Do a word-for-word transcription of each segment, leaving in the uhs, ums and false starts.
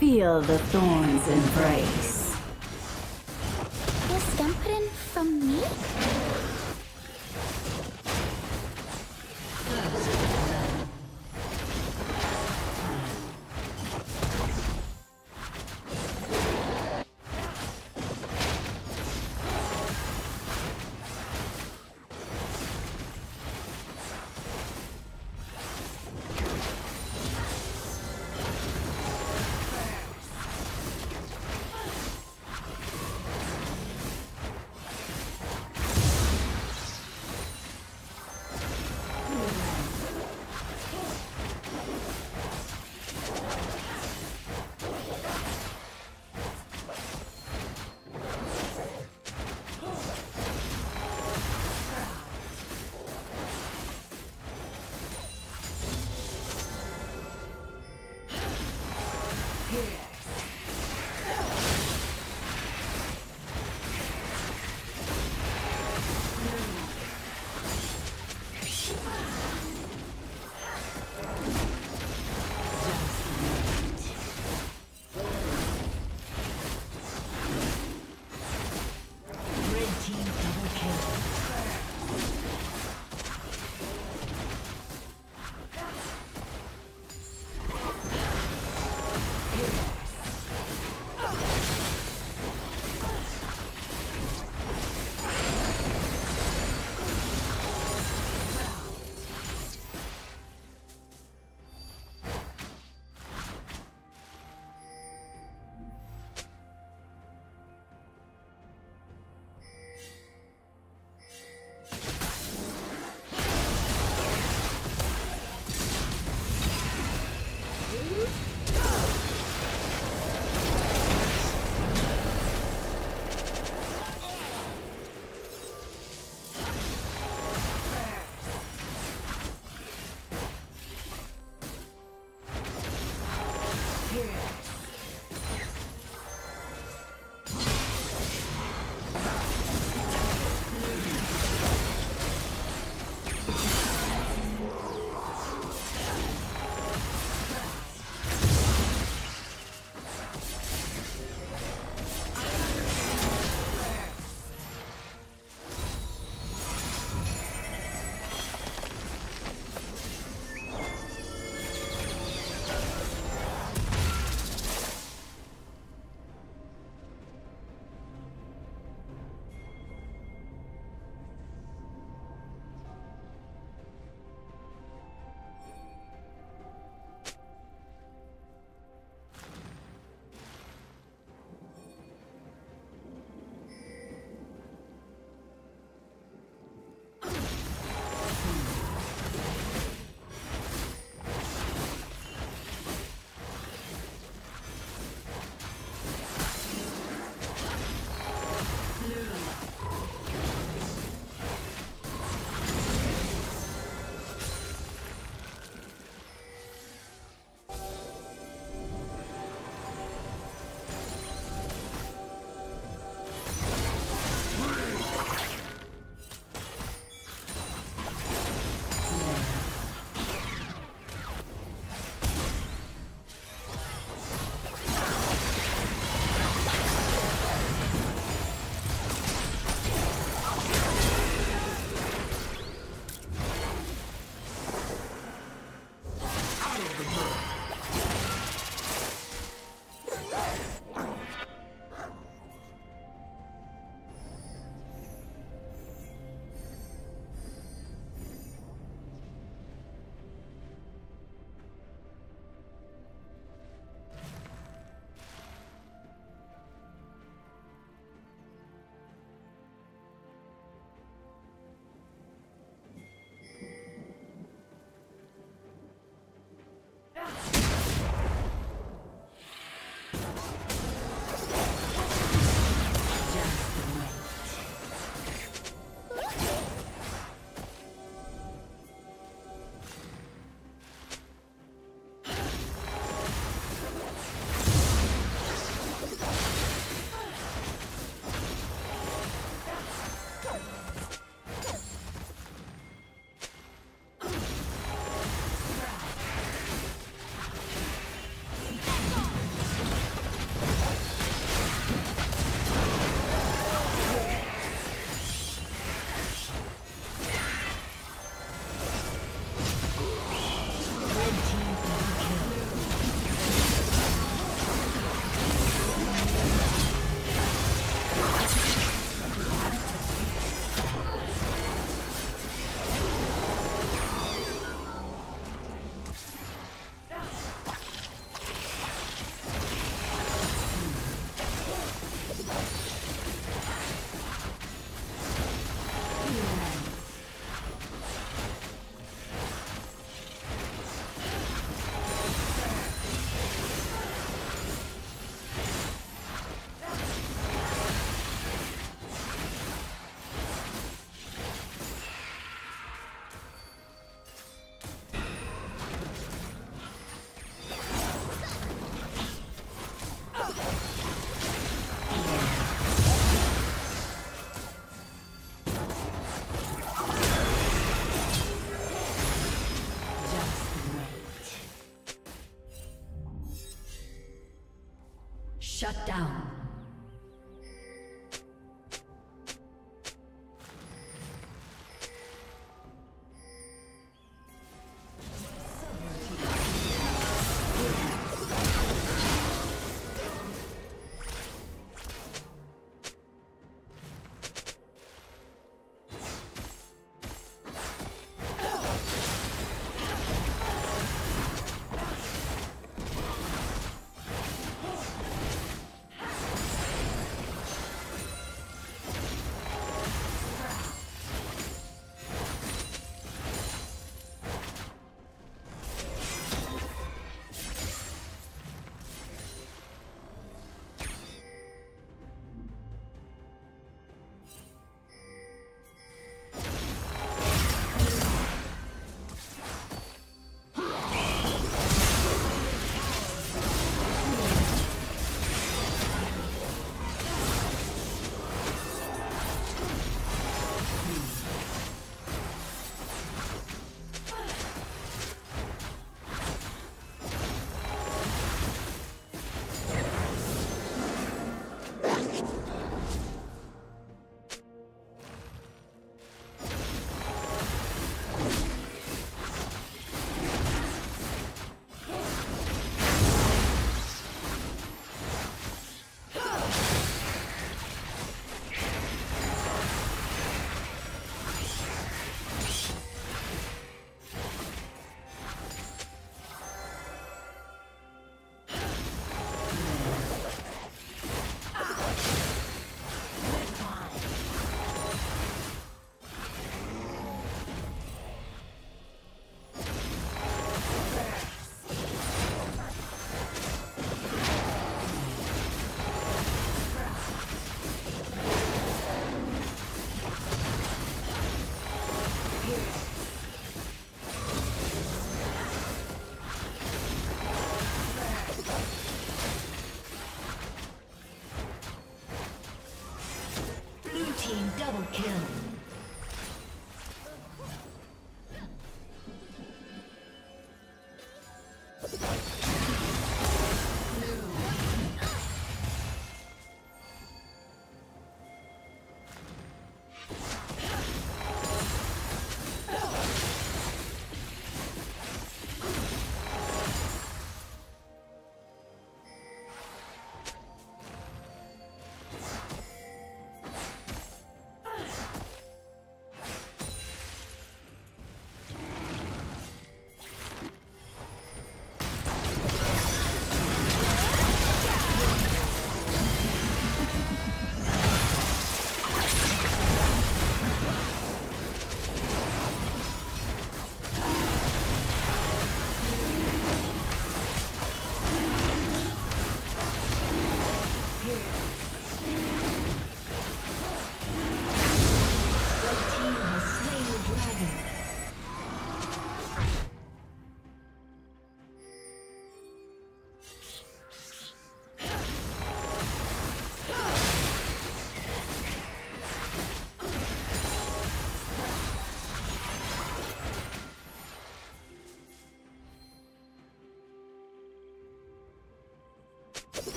Feel the thorns embrace. Was Stumperin from me? Shut down.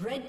Red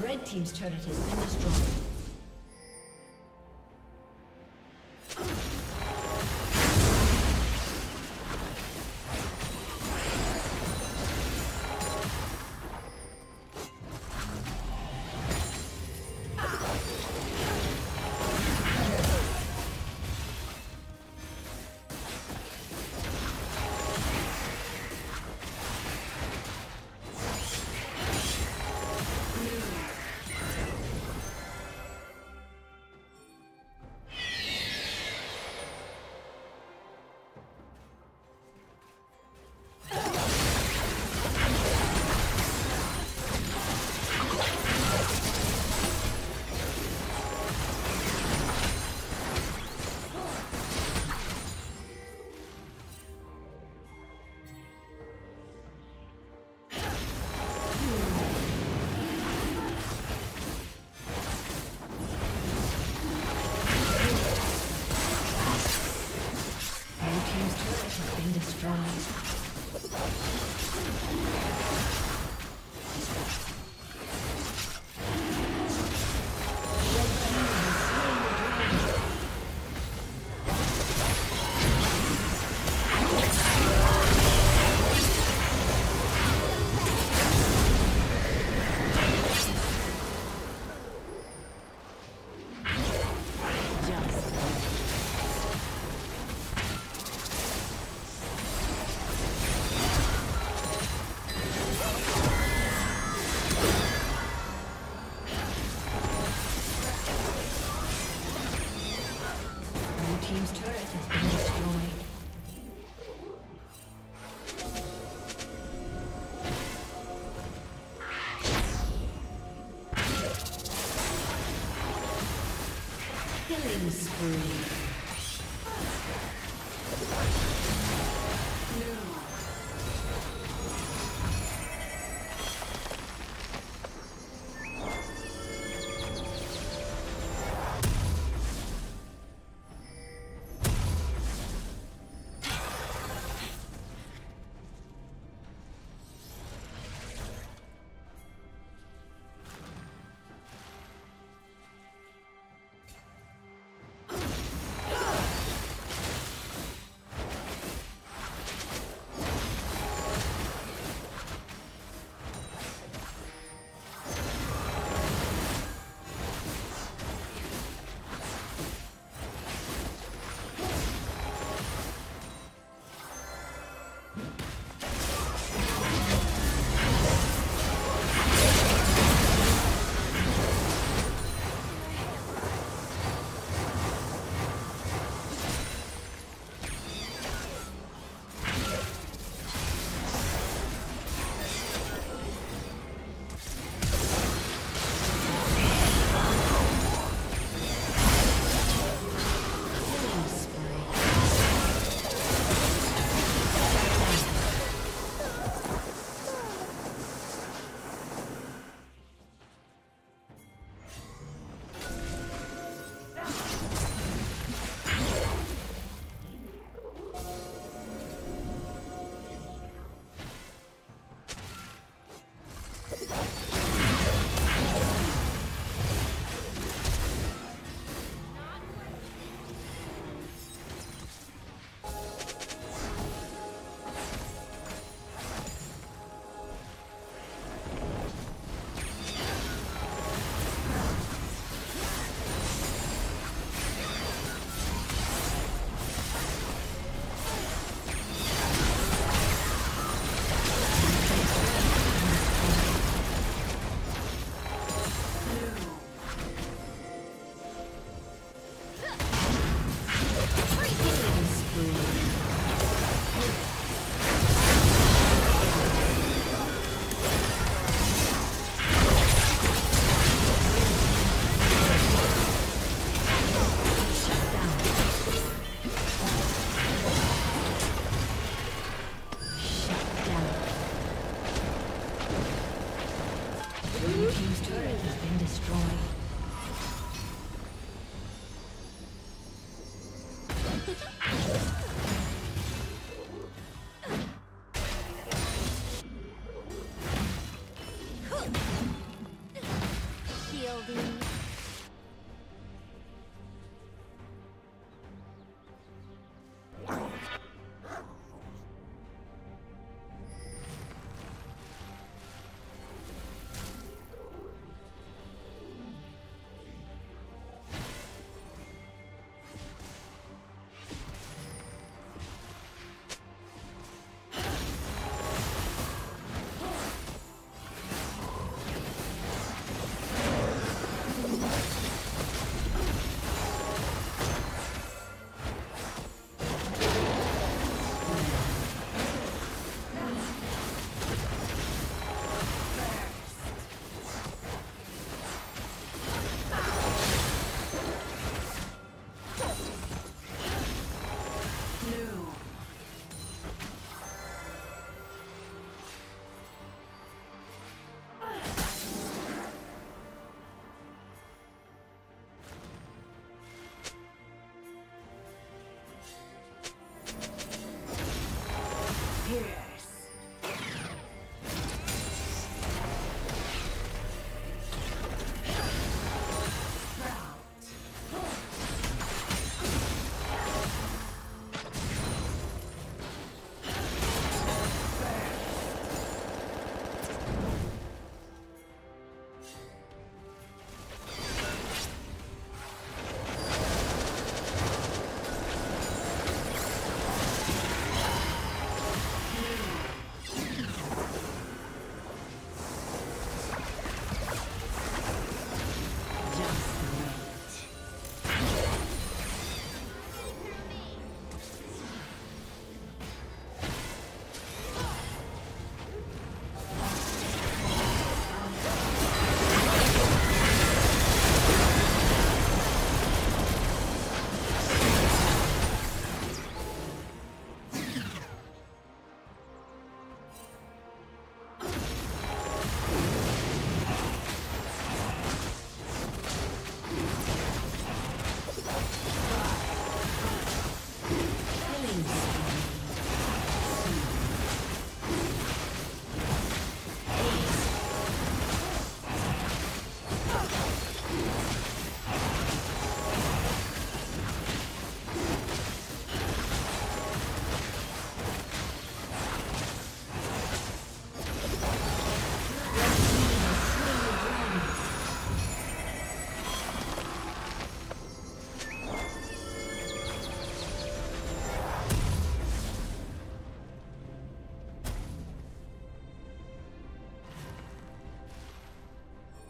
Red team's turret has been destroyed. Blue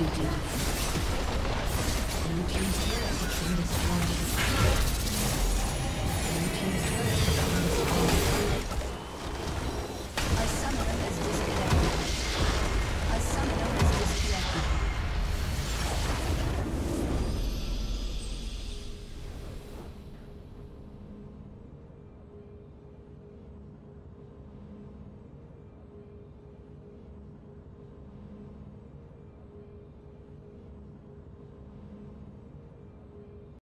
executed. Blue team's turret has been destroyed. Blue team's turret.